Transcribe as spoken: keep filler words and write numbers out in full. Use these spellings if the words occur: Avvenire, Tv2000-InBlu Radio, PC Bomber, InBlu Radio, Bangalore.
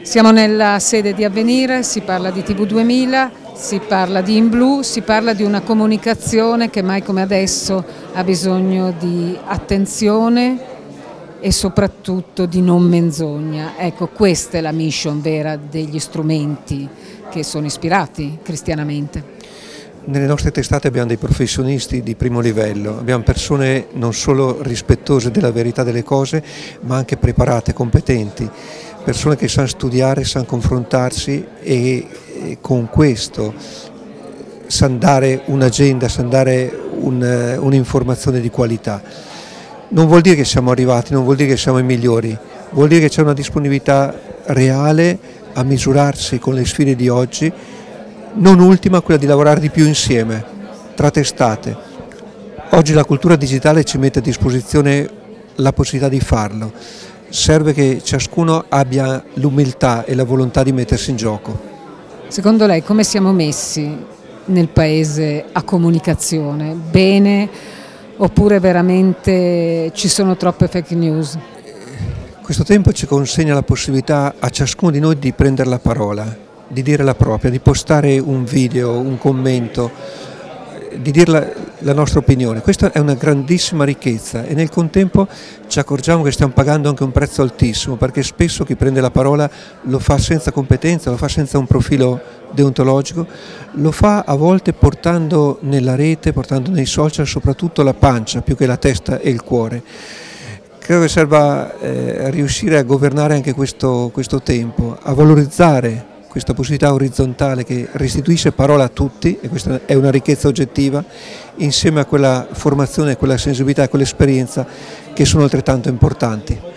Siamo nella sede di Avvenire, si parla di T V duemila, si parla di InBlu, si parla di una comunicazione che mai come adesso ha bisogno di attenzione e soprattutto di non menzogna. Ecco, questa è la mission vera degli strumenti che sono ispirati cristianamente. Nelle nostre testate abbiamo dei professionisti di primo livello, abbiamo persone non solo rispettose della verità delle cose, ma anche preparate, competenti, persone che sanno studiare, sanno confrontarsi e, e con questo sanno dare un'agenda, sanno dare un'informazione di qualità. Non vuol dire che siamo arrivati, non vuol dire che siamo i migliori, vuol dire che c'è una disponibilità reale a misurarsi con le sfide di oggi, non ultima quella di lavorare di più insieme, tra testate. Oggi la cultura digitale ci mette a disposizione la possibilità di farlo, serve che ciascuno abbia l'umiltà e la volontà di mettersi in gioco. Secondo lei come siamo messi nel Paese a comunicazione? Bene oppure veramente ci sono troppe fake news? Questo tempo ci consegna la possibilità a ciascuno di noi di prendere la parola, di dire la propria, di postare un video, un commento, di dire la, la nostra opinione. Questa è una grandissima ricchezza e nel contempo ci accorgiamo che stiamo pagando anche un prezzo altissimo, perché spesso chi prende la parola lo fa senza competenza, lo fa senza un profilo deontologico, lo fa a volte portando nella rete, portando nei social soprattutto la pancia più che la testa e il cuore. Credo che serva eh, riuscire a governare anche questo, questo tempo, a valorizzare questa possibilità orizzontale che restituisce parola a tutti, e questa è una ricchezza oggettiva, insieme a quella formazione, a quella sensibilità, a quell'esperienza che sono altrettanto importanti.